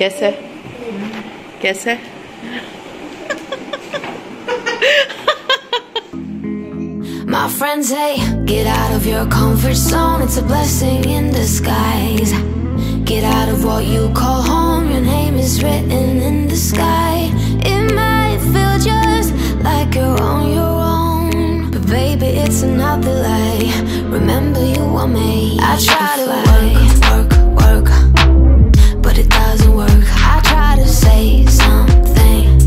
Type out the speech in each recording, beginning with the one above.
कैसा है? कैसा है? My friends, hey, get out of your comfort zone. It's a blessing in disguise. Get out of what you call home. Your name is written in the sky. It might feel just like you're on your own, but baby, it's another lie. Remember, you were made. I try to work, but it doesn't work. I try to say something,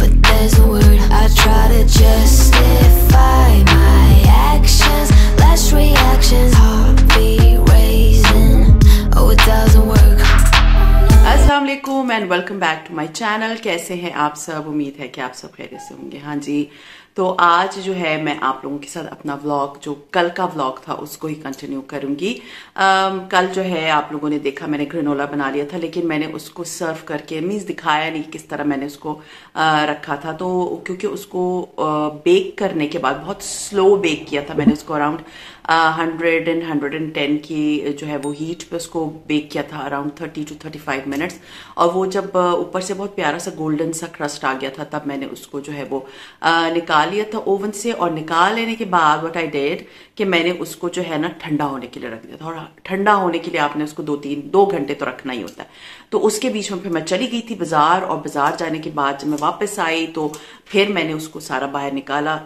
but there's no word. I try to justify my actions, less reactions, heartbeat raising. Oh, it doesn't work. Assalamualaikum and welcome back to my channel. कैसे हैं आप सब? उम्मीद है कि आप सब खैरियत से होंगे। हाँ जी, तो आज जो है मैं आप लोगों के साथ अपना व्लॉग, जो कल का व्लॉग था, उसको ही कंटिन्यू करूंगी। कल जो है आप लोगों ने देखा मैंने ग्रेनोला बना लिया था, लेकिन मैंने उसको सर्व करके मीन्स दिखाया नहीं किस तरह मैंने उसको रखा था। तो क्योंकि उसको बेक करने के बाद बहुत स्लो बेक किया था मैंने उसको, अराउंड 100 और 110 की जो है वो हीट पे उसको बेक किया था, अराउंड 30 to 35 मिनट्स। और वो जब ऊपर से बहुत प्यारा सा गोल्डन सा क्रस्ट आ गया था, तब मैंने उसको जो है वो निकाल लिया था ओवन से। और निकाल लेने के बाद व्हाट आई डिड कि मैंने उसको जो है ना ठंडा होने के लिए रख दिया था। और ठंडा होने के लिए आपने उसको दो घंटे तो रखना ही होता है। तो उसके बीच में फिर मैं चली गई थी बाजार, और बाजार जाने के बाद जब मैं वापस आई तो फिर मैंने उसको सारा बाहर निकाला।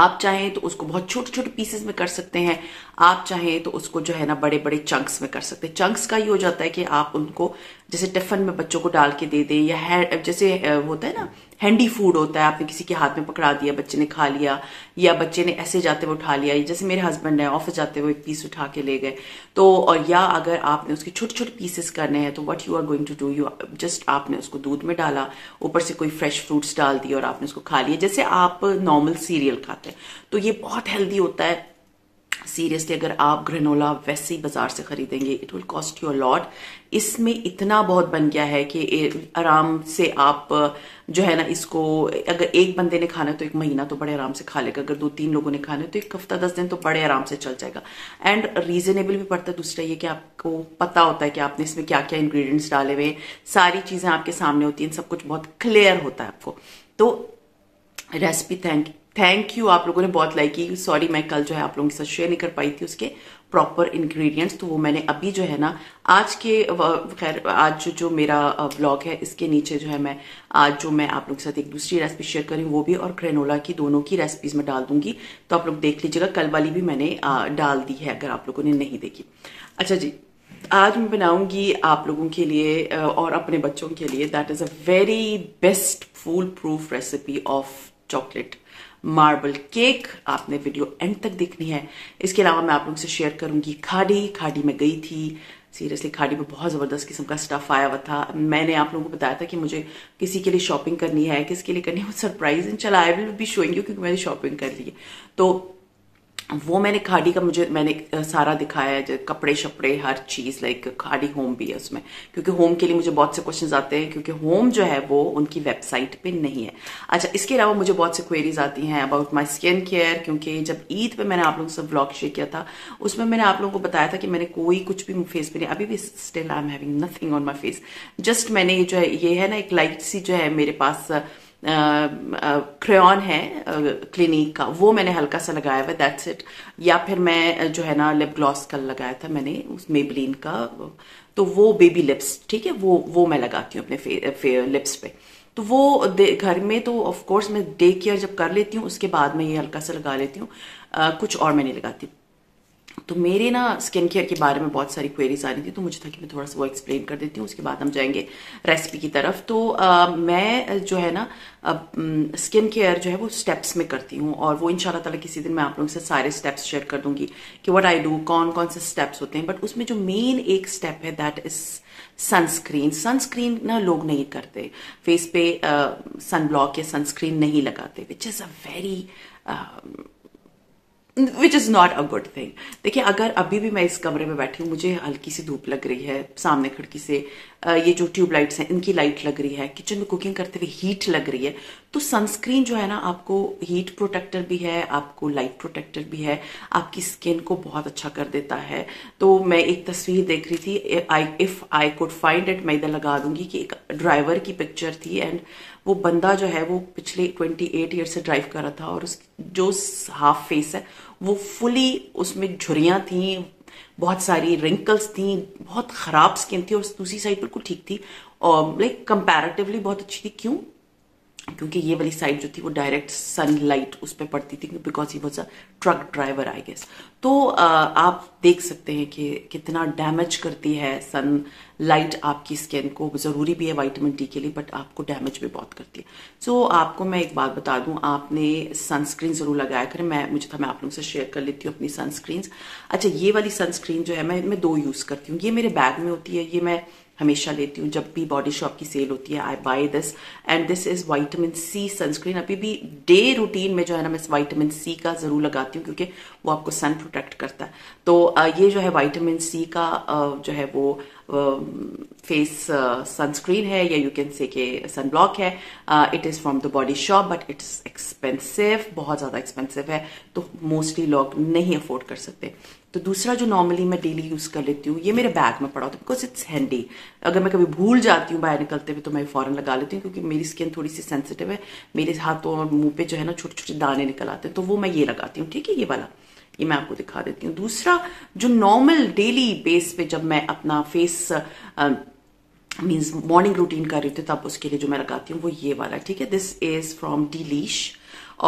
आप चाहें तो उसको बहुत छोटे छोटे पीसेस में कर सकते हैं, आप चाहें तो उसको जो है ना बड़े बड़े चंक्स में कर सकते हैं। चंक्स का ये हो जाता है कि आप उनको जैसे टिफिन में बच्चों को डाल के दे दें, या जैसे होता है ना हैंडी फूड होता है, आपने किसी के हाथ में पकड़ा दिया, बच्चे ने खा लिया, या बच्चे ने ऐसे जाते हुए उठा लिया, जैसे मेरे हस्बैंड है ऑफिस जाते हुए एक पीस उठा के ले गए। तो और या अगर आपने उसके छोटे छोटे पीसेस करने हैं तो what you are going to do, you just आपने उसको दूध में डाला, ऊपर से कोई फ्रेश फ्रूट्स डाल दिए और आपने उसको खा लिया, जैसे आप नॉर्मल सीरियल खाते हैं। तो ये बहुत हेल्दी होता है। सीरियसली अगर आप ग्रेनोला वैसे ही बाजार से खरीदेंगे, it will cost you a lot. इसमें इतना बहुत बन गया है कि आराम से आप जो है ना इसको, अगर एक बंदे ने खाना है तो एक महीना तो बड़े आराम से खा लेगा, अगर 2-3 लोगों ने खाना है तो 1 हफ्ता 10 दिन तो बड़े आराम से चल जाएगा। एंड रीजनेबल भी पड़ता है। दूसरा ये कि आपको पता होता है कि आपने इसमें क्या क्या इंग्रेडिएंट्स डाले हुए, सारी चीजें आपके सामने होती हैं, सब कुछ बहुत क्लियर होता है आपको। तो रेसिपी थैंक यू आप लोगों ने बहुत लाइक की। सॉरी मैं कल जो है आप लोगों के साथ शेयर नहीं कर पाई थी उसके प्रॉपर इंग्रेडिएंट्स, तो वो मैंने अभी जो है ना आज के, खैर आज जो मेरा व्लॉग है इसके नीचे जो है मैं आज जो मैं आप लोगों के साथ एक दूसरी रेसिपी शेयर करी वो भी, और ग्रेनोला की दोनों की रेसिपीज में डाल दूंगी, तो आप लोग देख लीजिएगा। कल वाली भी मैंने डाल दी है अगर आप लोगों ने नहीं देखी। अच्छा जी, आज मैं बनाऊंगी आप लोगों के लिए और अपने बच्चों के लिए, that is a very best fool proof recipe of chocolate marble cake. आपने वीडियो एंड तक देखनी है। इसके अलावा मैं आप लोगों से शेयर करूंगी खाड़ी में गई थी। सीरियसली खाड़ी में बहुत जबरदस्त किस्म का स्टफ आया हुआ था। मैंने आप लोगों को बताया था कि मुझे किसी के लिए शॉपिंग करनी है, किसके लिए करनी है, सरप्राइज इन चला I will be showing you, क्योंकि मैंने शॉपिंग कर ली है। तो वो मैंने खाड़ी का मैंने सारा दिखाया है, कपड़े शपड़े हर चीज, लाइक खाड़ी होम भी है उसमें, क्योंकि होम के लिए मुझे बहुत से क्वेश्चंस आते हैं, क्योंकि होम जो है वो उनकी वेबसाइट पे नहीं है। अच्छा, इसके अलावा मुझे बहुत से क्वेरीज आती हैं अबाउट माय स्किन केयर, क्योंकि जब ईद पे मैंने आप लोगों से व्लॉग शेयर किया था उसमें मैंने आप लोगों को बताया था कि मैंने कोई कुछ भी फेस पे नहीं, अभी भी still I am having nothing on my face, just मैंने जो है ये है ना एक लाइट सी जो है मेरे पास क्रेयॉन है क्लिनिक का, वो मैंने हल्का सा लगाया हुआ, दैट्स इट। या फिर मैं जो है ना लिप ग्लॉस कल लगाया था मैंने उस मेबलिन का, तो वो बेबी लिप्स, ठीक है, वो मैं लगाती हूँ अपने लिप्स पे। तो वो घर में तो ऑफ कोर्स मैं डे केयर जब कर लेती हूँ उसके बाद मैं ये हल्का सा लगा लेती हूँ, कुछ और मैं नहीं लगाती। तो मेरे ना स्किन केयर के बारे में बहुत सारी क्वेरीज आ रही थी, तो मुझे था कि मैं थोड़ा सा वो एक्सप्लेन कर देती हूँ, उसके बाद हम जाएंगे रेसिपी की तरफ। तो मैं जो है ना स्किन केयर जो है वो स्टेप्स में करती हूँ, और वो इंशाल्लाह ताला किसी दिन मैं आप लोगों से सारे स्टेप्स शेयर कर दूंगी कि व्हाट आई डू, कौन कौन से स्टेप्स होते हैं। बट उसमें जो मेन एक स्टेप है दैट इज सनस्क्रीन। सनस्क्रीन ना लोग नहीं करते, फेस पे सन ब्लॉक या सनस्क्रीन नहीं लगाते, which is a very which is not a good thing. देखिए, अगर अभी भी मैं इस कमरे में बैठी हूँ, मुझे हल्की सी धूप लग रही है, सामने खिड़की से ये जो ट्यूबलाइट्स हैं इनकी लाइट लग रही है, किचन में कुकिंग करते हुए हीट लग रही है, तो सनस्क्रीन जो है ना, आपको हीट प्रोटेक्टर भी है, आपको लाइट प्रोटेक्टर भी है, आपकी स्किन को बहुत अच्छा कर देता है। तो मैं एक तस्वीर देख रही थी, if I could find it, मैं इधर लगा दूंगी, कि एक ड्राइवर की पिक्चर थी एंड वो बंदा जो है वो पिछले 28 ईयर से ड्राइव कर रहा था और उसकी जो हाफ फेस है वो फुली, उसमें झुर्रियां थी, बहुत सारी रिंकल्स थी, बहुत खराब स्किन थी, और दूसरी साइड बिल्कुल ठीक थी और लाइक कंपैरेटिवली बहुत अच्छी थी। क्यों? क्योंकि ये वाली साइड जो थी वो डायरेक्ट सनलाइट उस पर पड़ती थी, because he was a truck driver I guess. तो आप देख सकते हैं कि कितना डैमेज करती है सन लाइट आपकी स्किन को। ज़रूरी भी है विटामिन डी के लिए, बट आपको डैमेज भी बहुत करती है। सो आपको मैं एक बात बता दूं, आपने सनस्क्रीन ज़रूर लगाया करें। मुझे आप लोगों से शेयर कर लेती हूँ अपनी सनस्क्रीन्स। अच्छा, ये वाली सनस्क्रीन जो है मैं दो यूज़ करती हूँ। ये मेरे बैग में होती है, ये मैं हमेशा लेती हूँ जब भी बॉडी शॉप की सेल होती है। I buy this and this is vitamin C sunscreen. अभी भी डे रूटीन में जो है ना, मैं इस विटामिन सी का जरूर लगाती हूँ क्योंकि वो आपको सन प्रोटेक्ट करता है। तो ये जो है विटामिन सी का जो है वो फेस सनस्क्रीन है, या यू कैन से के सनब्लॉक है। It is from the Body Shop but it's expensive, बहुत ज़्यादा एक्सपेंसिव है, तो मोस्टली लोग नहीं अफोर्ड कर सकते। तो दूसरा जो नॉर्मली मैं डेली यूज़ कर लेती हूँ, ये मेरे बैग में पड़ा होता है बिकॉज इट्स हैंडी। अगर मैं कभी भूल जाती हूँ बाहर निकलते हुए तो मैं फ़ौरन लगा लेती हूँ, क्योंकि मेरी स्किन थोड़ी सी सेंसिटिव है, मेरे हाथों और मुँह पे जो है ना छोटे छोटे दाने निकल आते हैं, तो वो मैं ये लगाती हूँ। ठीक है, ये वाला ये मैं आपको दिखा देती हूँ। दूसरा जो नॉर्मल डेली बेस पे जब मैं अपना फेस मीन्स मॉर्निंग रूटीन कर रही थी, तब उसके लिए जो मैं लगाती हूँ वो ये वाला। ठीक है, दिस इज फ्रॉम डिलीश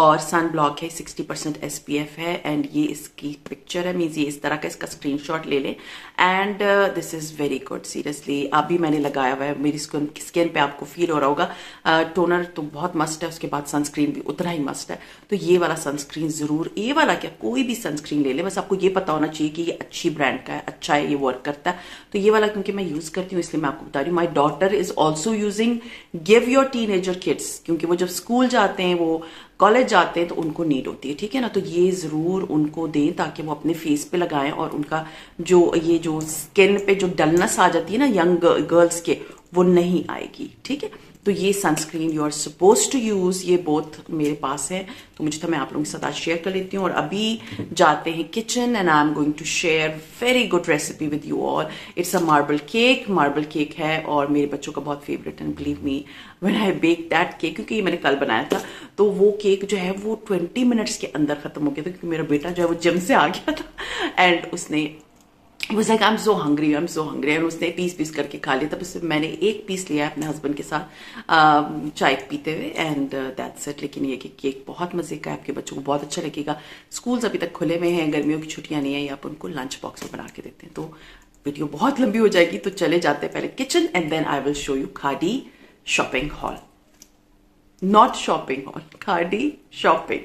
और सन ब्लॉक है, 60% SPF है एंड ये इसकी पिक्चर है, मीन्स ये इस तरह का इसका स्क्रीनशॉट ले लें। And this is very good, seriously अभी मैंने लगाया हुआ है, मेरी स्किन पे आपको फील हो रहा होगा। टोनर तो बहुत मस्ट है, उसके बाद सनस्क्रीन भी उतना ही मस्ट है। तो ये वाला सनस्क्रीन ज़रूर, ये वाला क्या कोई भी सनस्क्रीन ले लें, बस आपको ये पता होना चाहिए कि ये अच्छी ब्रांड का है, अच्छा है, ये वर्क करता है। तो ये वाला क्योंकि मैं यूज़ करती हूँ इसलिए मैं आपको बता रही हूँ। My daughter is also using, give your teenager kids, क्योंकि वो जब स्कूल जाते हैं, वो कॉलेज जाते हैं, तो उनको नीड होती है। ठीक है ना, तो ये ज़रूर उनको दें ताकि वो अपने फेस पे लगाएं और उनका जो ये जो स्किन पे जो डलनेस आ जाती है ना यंग गर्ल्स के, वो नहीं आएगी। ठीक है, तो ये sunscreen you are suppose to use, ये बोथ मेरे पास है, तो मुझे तो मैं आप लोगों के साथ आज शेयर कर लेती हूँ। और अभी जाते हैं kitchen and I am going to share very good recipe with you all. It's a marble cake है और मेरे बच्चों का बहुत फेवरेट है, believe me when I bake that cake, क्योंकि ये मैंने कल बनाया था। तो वो केक जो है वो 20 मिनट्स के अंदर खत्म हो गया था, क्योंकि मेरा बेटा जो है वो जिम से आ गया था एंड उसने वो like I am so hungry और उसने पीस करके खा लिया। तब उससे मैंने एक पीस लिया अपने हस्बैंड के साथ चाय पीते हुए एंड दैट्स इट। लेकिन ये केक बहुत मजे का है, आपके बच्चों को बहुत अच्छा लगेगा। स्कूल्स अभी तक खुले हुए हैं, गर्मियों की छुट्टियां नहीं है, आप उनको लंच बॉक्स में बना के देते हैं। तो वीडियो बहुत लंबी हो जाएगी, तो चले जाते हैं पहले kitchen and then I will show you khadi shopping hall, not shopping hall, khadi shopping.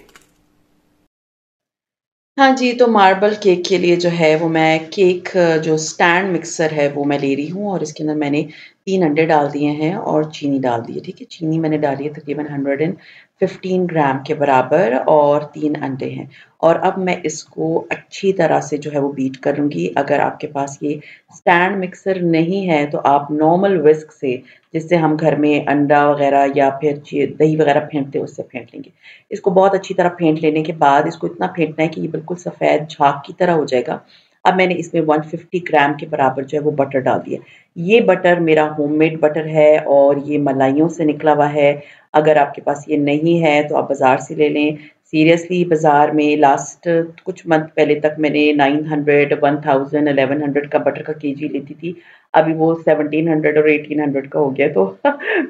हाँ जी, तो मार्बल केक के लिए जो है वो मैं केक जो स्टैंड मिक्सर है वो मैं ले रही हूँ, और इसके अंदर मैंने 3 अंडे डाल दिए हैं और चीनी डाल दी है। ठीक है, चीनी मैंने डाली है तकरीबन 115 ग्राम के बराबर और 3 अंडे हैं। और अब मैं इसको अच्छी तरह से जो है वो बीट करूँगी। अगर आपके पास ये स्टैंड मिक्सर नहीं है तो आप नॉर्मल विस्क से, जिससे हम घर में अंडा वगैरह या फिर दही वगैरह फेंटते हैं, उससे फेंट लेंगे। इसको बहुत अच्छी तरह फेंट लेने के बाद इसको इतना फेंटना है कि ये बिल्कुल सफ़ेद झाग की तरह हो जाएगा। अब मैंने इसमें 150 ग्राम के बराबर जो है वो बटर डाल दिया। ये बटर मेरा होममेड बटर है और ये मलाइयों से निकला हुआ है। अगर आपके पास ये नहीं है तो आप बाज़ार से ले लें। सीरियसली बाज़ार में लास्ट कुछ मंथ पहले तक मैंने 900, 1000, 1100 का बटर का केजी लेती थी, अभी वो 1700 और 1800 का हो गया। तो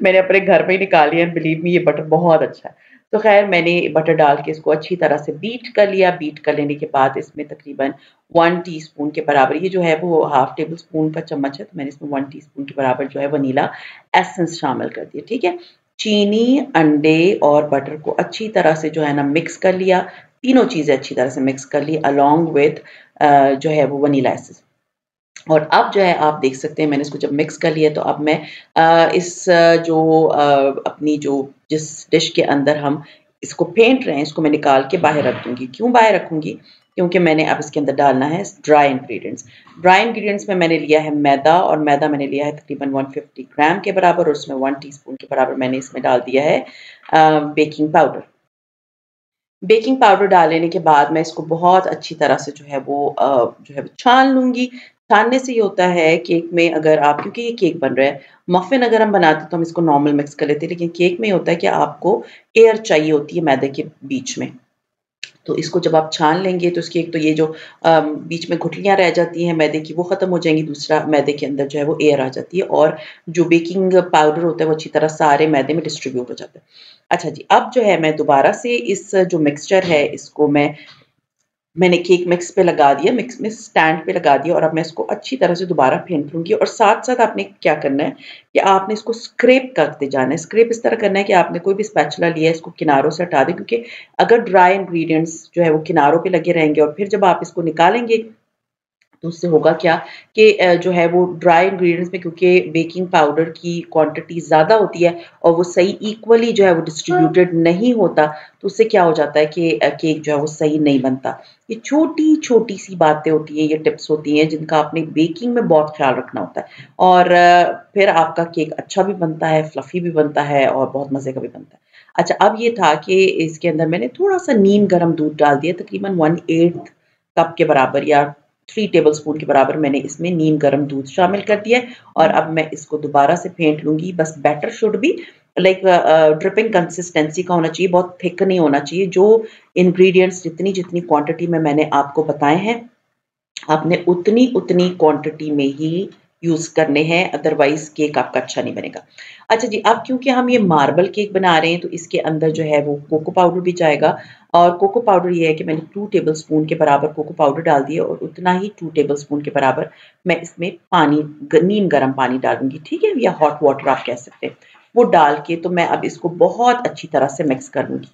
मैंने अपने घर में ही निकाली है, बिलीव मी ये बटर बहुत अच्छा है। तो खैर मैंने बटर डाल के इसको अच्छी तरह से बीट कर लिया। बीट कर लेने के बाद इसमें तकरीबन 1 टीस्पून के बराबर, ये जो है वो ½ टेबल स्पून का चम्मच है, तो मैंने इसमें 1 टीस्पून के बराबर जो है वनीला एसेंस शामिल कर दिया। ठीक है, चीनी, अंडे और बटर को अच्छी तरह से जो है ना मिक्स कर लिया, तीनों चीज़ें अच्छी तरह से मिक्स कर ली अलॉन्ग विथ जो है वो वनीला एसेंस। और अब जो है आप देख सकते हैं मैंने इसको जब मिक्स कर लिया, तो अब मैं अपनी जिस डिश के अंदर हम इसको फेंट रहे हैं, इसको मैं निकाल के बाहर रख दूंगी। क्यों बाहर रखूंगी? क्योंकि मैंने अब इसके अंदर डालना है ड्राई इंग्रेडिएंट्स। ड्राई इंग्रेडिएंट्स में मैंने लिया है मैदा, और मैदा मैंने लिया है तकरीबन 150 ग्राम के बराबर, और उसमें 1 टीस्पून के बराबर मैंने इसमें डाल दिया है बेकिंग पाउडर। बेकिंग पाउडर डाल लेने के बाद मैं इसको बहुत अच्छी तरह से जो है वो छान लूँगी। छानने से ये होता है केक में, अगर आप, क्योंकि ये केक बन रहा है, मफिन अगर हम बनाते तो हम इसको नॉर्मल मिक्स कर लेते, लेकिन केक में होता है कि आपको एयर चाहिए होती है मैदे के बीच में। तो इसको जब आप छान लेंगे तो इसकी एक तो ये जो बीच में गुठलियाँ रह जाती हैं मैदे की वो ख़त्म हो जाएंगी, दूसरा मैदे के अंदर जो है वो एयर आ जाती है और जो बेकिंग पाउडर होता है वो अच्छी तरह सारे मैदे में डिस्ट्रीब्यूट हो जाता है। अच्छा जी, अब जो है मैं दोबारा से इस जो मिक्सचर है इसको मैंने केक मिक्स पे लगा दिया, मिक्स में स्टैंड पे लगा दिया, और अब मैं इसको अच्छी तरह से दोबारा फेंट लूँगी। और साथ साथ आपने क्या करना है कि आपने इसको स्क्रैप करते जाना है। स्क्रैप इस तरह करना है कि आपने कोई भी स्पैचुला लिया है इसको किनारों से हटा दें, क्योंकि अगर ड्राई इंग्रेडिएंट्स जो है वो किनारों पे लगे रहेंगे और फिर जब आप इसको निकालेंगे तो उससे होगा क्या कि जो है वो ड्राई इंग्रेडिएंट्स में, क्योंकि बेकिंग पाउडर की क्वांटिटी ज़्यादा होती है और वो सही इक्वली जो है वो डिस्ट्रीब्यूटेड नहीं होता, तो उससे क्या हो जाता है कि केक जो है वो सही नहीं बनता। ये छोटी छोटी सी बातें होती हैं, ये टिप्स होती हैं जिनका आपने बेकिंग में बहुत ख्याल रखना होता है, और फिर आपका केक अच्छा भी बनता है, फ्लफी भी बनता है और बहुत मज़े का भी बनता है। अच्छा, अब ये था कि इसके अंदर मैंने थोड़ा सा नीम गर्म दूध डाल दिया, तकरीबन 1/8 कप के बराबर या 3 टेबलस्पून के बराबर मैंने इसमें नीम गर्म दूध शामिल कर दिया है, और अब मैं इसको दोबारा से फेंट लूँगी। बस बैटर शुड भी लाइक ड्रिपिंग कंसिस्टेंसी का होना चाहिए, बहुत थिक नहीं होना चाहिए। जो इंग्रेडिएंट्स जितनी क्वांटिटी में मैंने आपको बताए हैं आपने उतनी क्वांटिटी में ही यूज़ करने हैं, अदरवाइज केक आपका अच्छा नहीं बनेगा। अच्छा जी, अब क्योंकि हम ये मार्बल केक बना रहे हैं तो इसके अंदर जो है वो कोको पाउडर भी जाएगा, और कोको पाउडर ये है कि मैंने 2 टेबलस्पून के बराबर कोको पाउडर डाल दिया, और उतना ही 2 टेबलस्पून के बराबर मैं इसमें पानी, नीम गर्म पानी डालूंगी, ठीक है, या हॉट वाटर आप कह सकते हैं, वो डाल के तो मैं अब इसको बहुत अच्छी तरह से मिक्स कर लूँगी।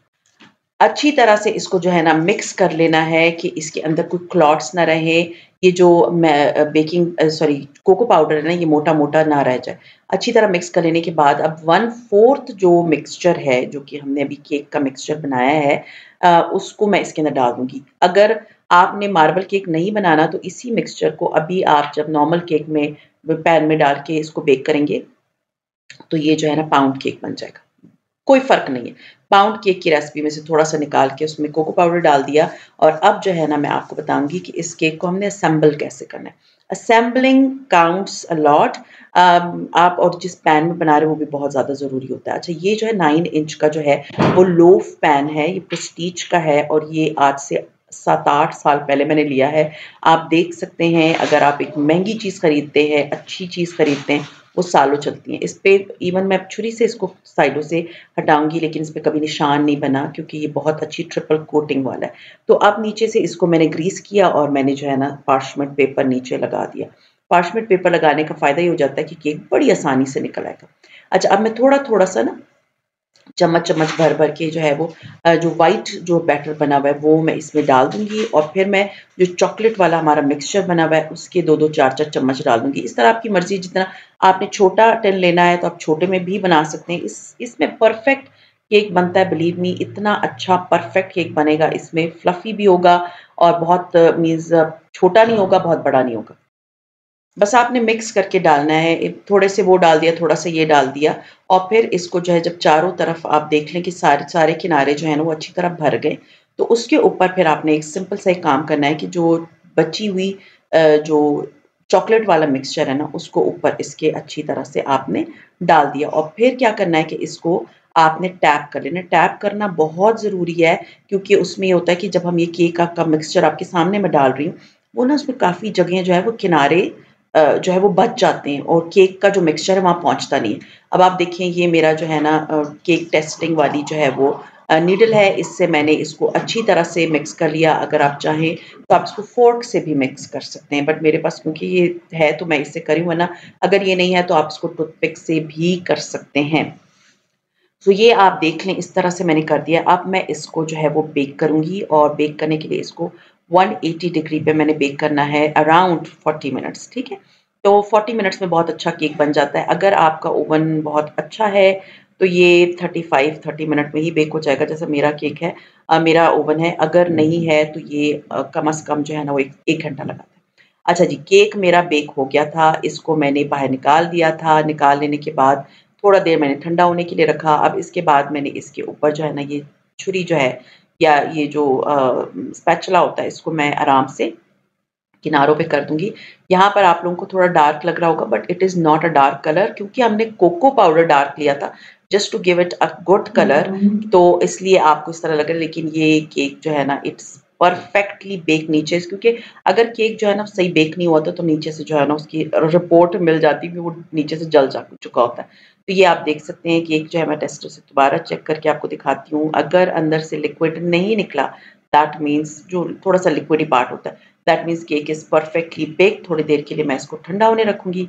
अच्छी तरह से इसको जो है ना मिक्स कर लेना है कि इसके अंदर कोई क्लॉट्स ना रहे, ये जो कोको पाउडर है ना ये मोटा मोटा ना रह जाए। अच्छी तरह मिक्स कर लेने के बाद अब 1/4 जो मिक्सचर है जो कि हमने अभी केक का मिक्सचर बनाया है उसको मैं इसके अंदर डाल दूँगी। अगर आपने मार्बल केक नहीं बनाना तो इसी मिक्सचर को अभी आप जब नॉर्मल केक में पैन में डाल के इसको बेक करेंगे तो ये जो है ना पाउंड केक बन जाएगा, कोई फ़र्क नहीं है। पाउंड केक की रेसिपी में से थोड़ा सा निकाल के उसमें कोको पाउडर डाल दिया, और अब जो है ना मैं आपको बताऊंगी कि इस केक को हमने असेंबल कैसे करना है। असेंबलिंग काउंट्स अ लॉट, आप और जिस पैन में बना रहे हो वो भी बहुत ज़्यादा ज़रूरी होता है। अच्छा, ये जो है 9 इंच का जो है वो लोफ पैन है, ये प्रेस्टीज का है, और ये आज से 7-8 साल पहले मैंने लिया है। आप देख सकते हैं अगर आप एक महंगी चीज़ ख़रीदते हैं, अच्छी चीज़ ख़रीदते हैं, वो सालों चलती हैं। इस पे इवन मैं छुरी से इसको साइडों से हटाऊंगी लेकिन इस पे कभी निशान नहीं बना, क्योंकि ये बहुत अच्छी ट्रिपल कोटिंग वाला है। तो अब नीचे से इसको मैंने ग्रीस किया और मैंने जो है ना पार्चमेंट पेपर नीचे लगा दिया। पार्चमेंट पेपर लगाने का फ़ायदा ये हो जाता है कि केक बड़ी आसानी से निकल आएगा। अच्छा, अब मैं थोड़ा थोड़ा सा ना चम्मच भर के जो है वो जो वाइट जो बैटर बना हुआ है वो मैं इसमें डाल दूंगी, और फिर मैं जो चॉकलेट वाला हमारा मिक्सचर बना हुआ है उसके 2-2, 4-4 चम्मच डाल दूंगी। इस तरह आपकी मर्ज़ी, जितना आपने छोटा टिन लेना है तो आप छोटे में भी बना सकते हैं। इसमें परफेक्ट केक बनता है, बिलीव मी, इतना अच्छा परफेक्ट केक बनेगा। इसमें फ्लफी भी होगा और बहुत मीन्स छोटा नहीं होगा, बहुत बड़ा नहीं होगा। बस आपने मिक्स करके डालना है, थोड़े से वो डाल दिया, थोड़ा सा ये डाल दिया, और फिर इसको जो है जब चारों तरफ आप देख लें कि सारे किनारे जो है ना वो अच्छी तरह भर गए, तो उसके ऊपर फिर आपने एक सिंपल सा एक काम करना है कि जो बची हुई जो चॉकलेट वाला मिक्सचर है ना उसको ऊपर इसके अच्छी तरह से आपने डाल दिया, और फिर क्या करना है कि इसको आपने टैप कर लेना। टैप करना बहुत ज़रूरी है, क्योंकि उसमें ये होता है कि जब हम ये केक का मिक्सचर आपके सामने मैं डाल रही हूँ वो ना उसमें काफ़ी जगह जो है वो किनारे जो है वो बच जाते हैं और केक का जो मिक्सचर है वहाँ पहुँचता नहीं है। अब आप देखें ये मेरा जो है ना केक टेस्टिंग वाली जो है वो नीडल है, इससे मैंने इसको अच्छी तरह से मिक्स कर लिया। अगर आप चाहें तो आप इसको फोर्क से भी मिक्स कर सकते हैं, बट मेरे पास क्योंकि ये है तो मैं इससे करी, वरना अगर ये नहीं है तो आप इसको टूथपिक से भी कर सकते हैं। तो ये आप देख लें, इस तरह से मैंने कर दिया। अब मैं इसको जो है वो बेक करूँगी, और बेक करने के लिए इसको 180 डिग्री पे मैंने बेक करना है अराउंड 40 मिनट्स, ठीक है। तो 40 मिनट्स में बहुत अच्छा केक बन जाता है। अगर आपका ओवन बहुत अच्छा है तो ये 30 मिनट में ही बेक हो जाएगा। जैसे मेरा केक है, मेरा ओवन है, अगर नहीं है तो ये कम से कम जो है ना वो एक घंटा लगाता है। अच्छा जी, केक मेरा बेक हो गया था, इसको मैंने बाहर निकाल दिया था। निकाल लेने के बाद थोड़ा देर मैंने ठंडा होने के लिए रखा। अब इसके बाद मैंने इसके ऊपर जो है ना ये छुरी जो है या ये जो स्पैचुला होता है इसको मैं आराम से किनारों पे कर दूंगी। यहाँ पर आप लोगों को थोड़ा डार्क लग रहा होगा but it is not a dark colour, क्योंकि हमने कोको पाउडर डार्क लिया था just to give it a good colour, तो इसलिए आपको इस तरह लग रहा है। लेकिन ये केक जो है ना इट्स परफेक्टली बेक नीचे, क्योंकि अगर केक जो है ना सही बेक नहीं हुआ था तो नीचे से जो है ना उसकी रिपोर्ट मिल जाती है, वो नीचे से जल जा चुका होता है। तो ये आप देख सकते हैं केक जो है मैं टेस्टर से दोबारा चेक करके आपको दिखाती हूँ। अगर अंदर से लिक्विड नहीं निकला दैट मीन्स जो थोड़ा सा लिक्विडी पार्ट होता है that means cake is perfectly bake. थोड़ी देर के लिए मैं इसको ठंडा होने रखूँगी।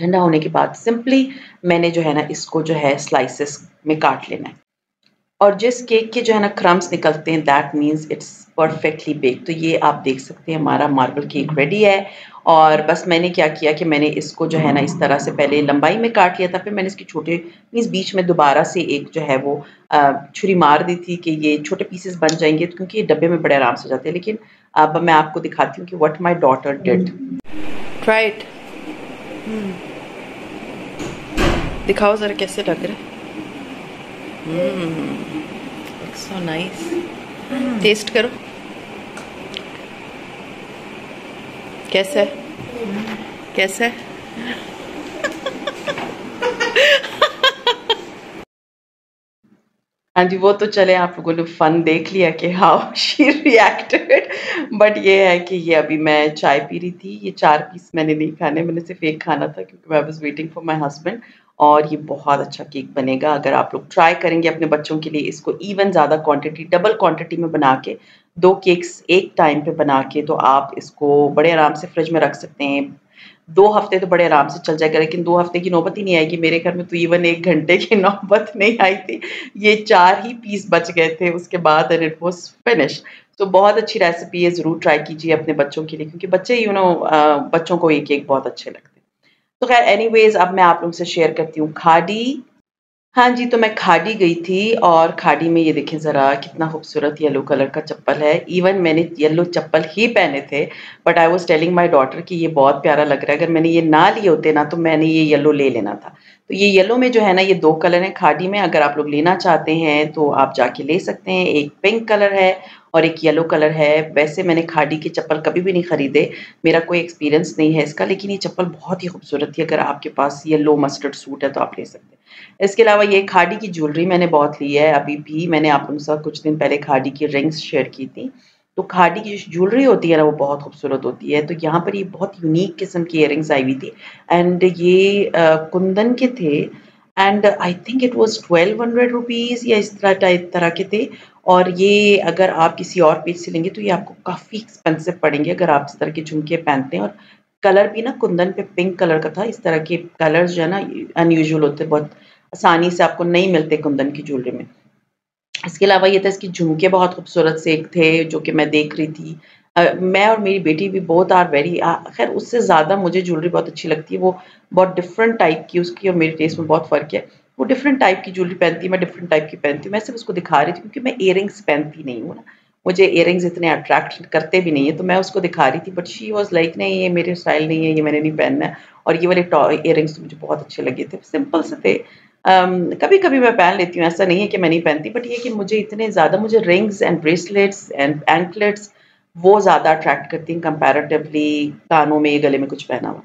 ठंडा होने के बाद सिंपली मैंने जो है ना इसको जो है स्लाइसेस में काट लेना है, और जिस केक के जो है ना क्रम्स निकलते हैं that means it's perfectly bake. तो ये आप देख सकते हैं हमारा मार्बल केक रेडी है। और बस मैंने क्या किया कि मैंने इसको जो है ना इस तरह से पहले लंबाई में काट लिया था, फिर मैंने इसके छोटे मीन्स बीच में दोबारा से एक जो है वो छुरी मार दी थी कि ये छोटे पीसेस बन जाएंगे, क्योंकि ये डब्बे में बड़े आराम से जाते हैं। लेकिन अब मैं आपको दिखाती हूँ कि what my daughter did. Try it, दिखाओ जरा कैसे लग रहा है। सो नाइस, टेस्ट करो कैसा है, कैसा है? हाँ जी, वो तो चले आप लोगों ने फन देख लिया कि हाउ शी रिएक्टेड, बट ये है कि ये अभी मैं चाय पी रही थी। ये 4 पीस मैंने नहीं खाने, मैंने सिर्फ एक खाना था क्योंकि मैं was waiting for my husband. और ये बहुत अच्छा केक बनेगा अगर आप लोग ट्राई करेंगे अपने बच्चों के लिए। इसको इवन ज़्यादा क्वांटिटी, डबल क्वांटिटी में बना के 2 केक्स एक टाइम पे बना के तो आप इसको बड़े आराम से फ्रिज में रख सकते हैं। 2 हफ्ते तो बड़े आराम से चल जाएगा, लेकिन 2 हफ्ते की नौबत ही नहीं आएगी। मेरे घर में तो इवन 1 घंटे की नौबत नहीं आई थी, ये 4 ही पीस बच गए थे उसके बाद एंड इट वॉज फिनिश। तो बहुत अच्छी रेसिपी है, ज़रूर ट्राई कीजिए अपने बच्चों के लिए, क्योंकि बच्चे बच्चों को ये केक बहुत अच्छे लगते हैं। तो खैर एनीवेज अब मैं आप लोगों से शेयर करती हूँ खाड़ी। हाँ जी, तो मैं खाड़ी गई थी और खाड़ी में ये देखें ज़रा कितना खूबसूरत येलो कलर का चप्पल है। इवन मैंने येलो चप्पल ही पहने थे but I was telling my daughter कि ये बहुत प्यारा लग रहा है, अगर मैंने ये ना लिए होते ना तो मैंने ये येलो ले लेना था। तो ये येलो में जो है ना ये 2 कलर हैं खाड़ी में, अगर आप लोग लेना चाहते हैं तो आप जाके ले सकते हैं। एक पिंक कलर है और एक येलो कलर है। वैसे मैंने खाड़ी के चप्पल कभी भी नहीं खरीदे, मेरा कोई एक्सपीरियंस नहीं है इसका, लेकिन ये चप्पल बहुत ही खूबसूरत थी। अगर आपके पास येलो मस्टर्ड सूट है तो आप ले सकते हैं। इसके अलावा ये खाड़ी की ज्वेलरी मैंने बहुत ली है। अभी भी मैंने आप लोगों के साथ कुछ दिन पहले खाड़ी की रिंग्स शेयर की थी, तो खाड़ी की जो ज्वेलरी होती है ना वो बहुत खूबसूरत होती है। तो यहाँ पर ये बहुत यूनिक किस्म की इयररिंग्स आई हुई थी एंड ये कुंदन के थे and I think it was 1200 rupees या इस तरह के थे। और ये अगर आप किसी और पेज से लेंगे तो ये आपको काफ़ी एक्सपेंसिव पड़ेंगे अगर आप इस तरह के झुमके पहनते हैं। और कलर भी ना कुंदन पे पिंक कलर का था। इस तरह के कलर्स जो है ना अनयूजुअल होते, बहुत आसानी से आपको नहीं मिलते कुंदन की ज्वेलरी में। इसके अलावा ये था इसके झुमके बहुत खूबसूरत से एक थे जो कि मैं देख रही थी। मैं और मेरी बेटी भी बहुत आर वेरी, खैर उससे ज़्यादा मुझे ज्वेलरी बहुत अच्छी लगती है, वो बहुत डिफरेंट टाइप की, उसकी और मेरे टेस्ट में बहुत फ़र्क है। वो डिफरेंट टाइप की ज्वेलरी पहनती है, मैं डिफरेंट टाइप की पहनती हूँ। मैं सिर्फ उसको दिखा रही थी क्योंकि मैं इयररिंग्स पहनती नहीं हूँ ना, मुझे इयररिंग्स इतने अट्रैक्ट करते भी नहीं है, तो मैं उसको दिखा रही थी बट शी वॉज लाइक नहीं ये मेरे स्टाइल नहीं है, ये मैंने नहीं पहनना है। और ये वाले इयररिंग्स तो मुझे बहुत अच्छे लगे थे, सिंपल से थे। कभी कभी मैं पहन लेती हूँ, ऐसा नहीं है कि मैं नहीं पहनती, बट ये कि मुझे इतने ज़्यादा, मुझे rings and bracelets and anklets वो ज़्यादा अट्रैक्ट करती हैं कंपैरेटिवली कानों में, गले में कुछ पहना हुआ।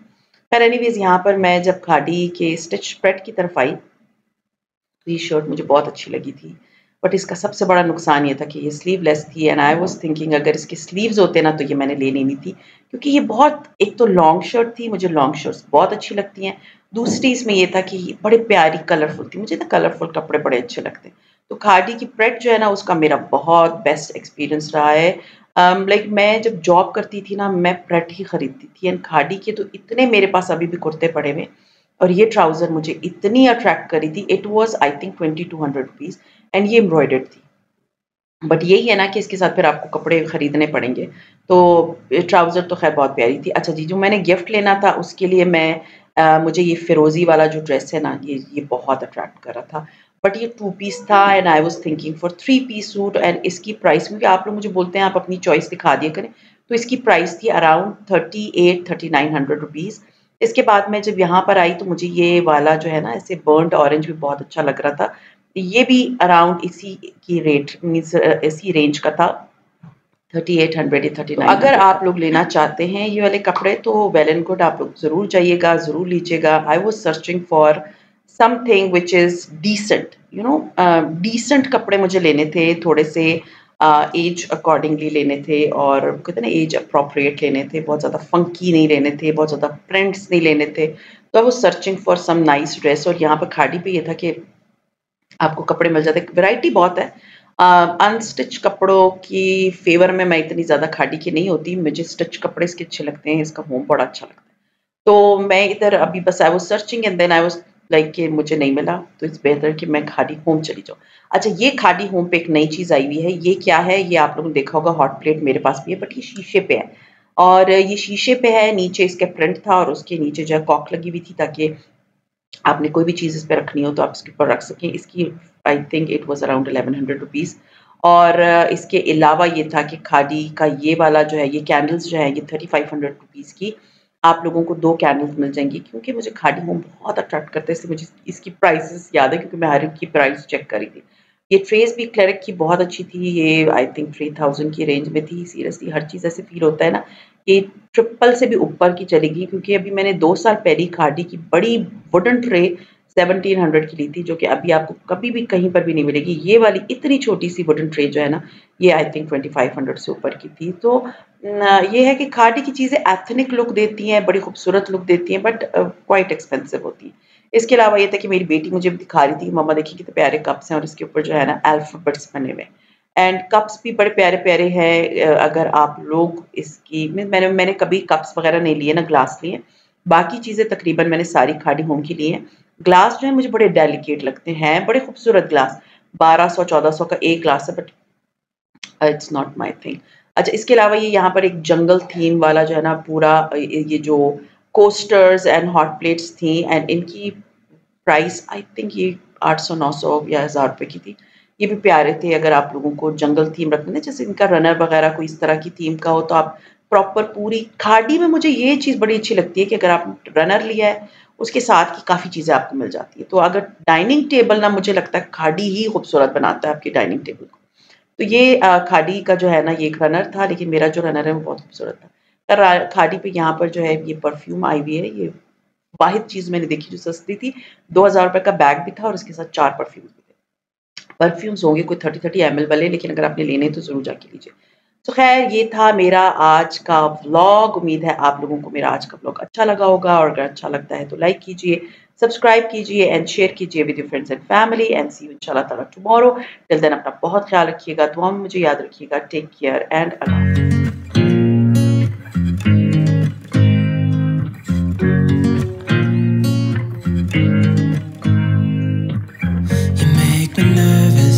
पर एनीवेज यहाँ पर मैं जब खाड़ी के स्टिच स्प्रेड की तरफ आई तो ये शर्ट मुझे बहुत अच्छी लगी थी, बट इसका सबसे बड़ा नुकसान ये था कि ये स्लीवलेस थी एंड आई वाज थिंकिंग अगर इसके स्लीव्स होते ना तो ये मैंने ले लेनी थी, क्योंकि ये बहुत, एक तो लॉन्ग शर्ट थी, मुझे लॉन्ग शर्ट्स बहुत अच्छी लगती हैं, दूसरी इसमें ये था कि ये बड़े प्यारी कलरफुल थी, मुझे तो कलरफुल कपड़े बड़े अच्छे लगते हैं। तो खाड़ी की प्रेड जो है ना उसका मेरा बहुत बेस्ट एक्सपीरियंस रहा है। लाइक मैं जब जॉब करती थी ना मैं प्रेड ही खरीदती थी एंड खाड़ी के तो इतने मेरे पास अभी भी कुर्ते पड़े हुए, और ये ट्राउज़र मुझे इतनी अट्रैक्ट करी थी। It was I think 2200 rupees and ये एम्ब्रॉयडर्ड थी, बट यही है ना कि इसके साथ फिर आपको कपड़े ख़रीदने पड़ेंगे। तो ट्राउज़र तो खैर बहुत प्यारी थी। अच्छा जी, जो मैंने गिफ्ट लेना था उसके लिए मैं मुझे ये फिरोजी वाला जो ड्रेस है ना, ये बहुत अट्रैक्ट कर रहा था, बट ये 2 पीस था and I was thinking for 3 piece suit. And इसकी प्राइस, क्योंकि आप लोग मुझे बोलते हैं आप अपनी चॉइस दिखा दिया करें, तो इसकी प्राइस थी अराउंड 3800-3900 रुपीज़। इसके बाद मैं जब यहाँ पर आई तो मुझे ये वाला जो है ना, ऐसे बर्न्ड ऑरेंज भी बहुत अच्छा लग रहा था। ये भी अराउंड इसी की रेट मीन्स इसी रेंज का था, 3800 या 3900। अगर आप लोग लेना चाहते हैं ये वाले कपड़े तो वेल एंड गुड, आप लोग ज़रूर जाइएगा, ज़रूर लीजिएगा। I was searching for something which is decent, you know, decent कपड़े मुझे लेने थे, थोड़े से एज अकॉर्डिंगली लेने थे, और कहते ना एज अप्रोप्रिएट लेने थे, बहुत ज़्यादा फंकी नहीं लेने थे, बहुत ज़्यादा प्रिंट्स नहीं लेने थे। तो I was searching for some nice dress, और यहाँ पर खाड़ी पे ये था कि आपको कपड़े मिल जाते, वैरायटी बहुत है। अनस्टिच कपड़ों की फेवर में मैं इतनी ज़्यादा खाड़ी की नहीं होती, मुझे स्टिच कपड़े इसके अच्छे लगते हैं, इसका होम बड़ा अच्छा लगता है। तो मैं इधर अभी बस I was searching and then I was like कि मुझे नहीं मिला, तो इस बेहतर कि मैं खाड़ी होम चली जाऊँ। अच्छा, ये खाड़ी होम पे एक नई चीज़ आई हुई है, ये क्या है ये आप लोगों ने देखा होगा, हॉट प्लेट मेरे पास भी है, बट ये शीशे पे है, और ये शीशे पे है, नीचे इसके प्रिंट था और उसके नीचे जो है कॉक लगी हुई थी, ताकि आपने कोई भी चीज़ इस पर रखनी हो तो आप इसके ऊपर रख सकें। इसकी I think it was around 1100 rupees. और इसके अलावा ये था कि खाड़ी का ये वाला जो है, ये कैंडल्स जो है, ये 3500 रुपीज़ की आप लोगों को 2 कैंडल्स मिल जाएंगी। क्योंकि मुझे खाड़ी होम बहुत अट्रैक्ट करता है, इसलिए मुझे इसकी प्राइसेस याद है, क्योंकि मैं हर एक की प्राइस चेक करी थी। ये ट्रेस भी क्लेरिक की बहुत अच्छी थी, ये आई थिंक 3000 की रेंज में थी। सीरियसली हर चीज़ ऐसे फील होता है ना कि ट्रिपल से भी ऊपर की चली गई, क्योंकि अभी मैंने 2 साल पहले खाड़ी की बड़ी वुडन ट्रे 1700 की ली थी, जो कि अभी आपको कभी भी कहीं पर भी नहीं मिलेगी। ये वाली इतनी छोटी सी वुडन ट्रे जो है ना, ये आई थिंक 2500 से ऊपर की थी। तो ये है कि खाड़ी की चीज़ें एथनिक लुक देती हैं, बड़ी खूबसूरत लुक देती हैं, बट क्वाइट एक्सपेंसिव होती हैं। इसके अलावा ये था कि मेरी बेटी मुझे दिखा रही थी, मम्मा देखिए कितने प्यारे कप्स हैं, और इसके ऊपर जो है ना अल्फ़ाबेट्स बने हुए हैं, एंड कप्स भी बड़े प्यारे प्यारे हैं। अगर आप लोग इसकी मैंने कभी कप्स वगैरह नहीं लिए ना, ग्लास लिए, बाकी चीज़ें तकरीबन मैंने सारी खाड़ी होम की ली हैं। ग्लास जो है मुझे बड़े डेलिकेट लगते हैं, बड़े खूबसूरत ग्लास, 1200-1400 का एक ग्लास है, but it's not my thing. अच्छा, इसके अलावा ये यहाँ पर एक जंगल थीम वाला जो है ना पूरा, ये जो कोस्टर्स एंड हॉट प्लेट्स थी, एंड इनकी प्राइस आई थिंक ये 800-900 या 1000 रुपये की थी। ये भी प्यारे थे, अगर आप लोगों को जंगल थीम रखना है, जैसे इनका रनर वगैरह कोई इस तरह की थीम का हो तो आप प्रॉपर पूरी खाड़ी में। मुझे ये चीज़ बड़ी अच्छी लगती है कि अगर आप रनर लिया है उसके साथ की काफ़ी चीज़ें आपको मिल जाती है। तो अगर डाइनिंग टेबल ना, मुझे लगता है खाड़ी ही खूबसूरत बनाता है आपकी डाइनिंग टेबल को। तो ये खाड़ी का जो है ना, ये एक रनर था, लेकिन मेरा जो रनर है वो बहुत खूबसूरत था। खाड़ी पे यहाँ पर जो है ये परफ्यूम आई हुई है, ये वाहिद चीज़ मैंने देखी जो सस्ती थी। 2000 रुपये का बैग भी था और इसके साथ 4 परफ्यूम भी थे। परफ्यूम्स होंगे कोई 30-30 ml वाले, लेकिन अगर आपने लेने तो ज़रूर जाके लीजिए। तो खैर, ये था मेरा आज का व्लॉग। उम्मीद है आप लोगों को मेरा आज का व्लॉग अच्छा लगा होगा, और अगर अच्छा लगता है तो लाइक कीजिए, सब्सक्राइब कीजिए एंड शेयर कीजिए with your friends and family. And see you इंशाल्लाह टुमारो। टिल देन अपना बहुत ख्याल रखिएगा, दुआ में मुझे याद रखिएगा। टेक केयर एंड अल्लाह हाफ़िज़। You make me nervous.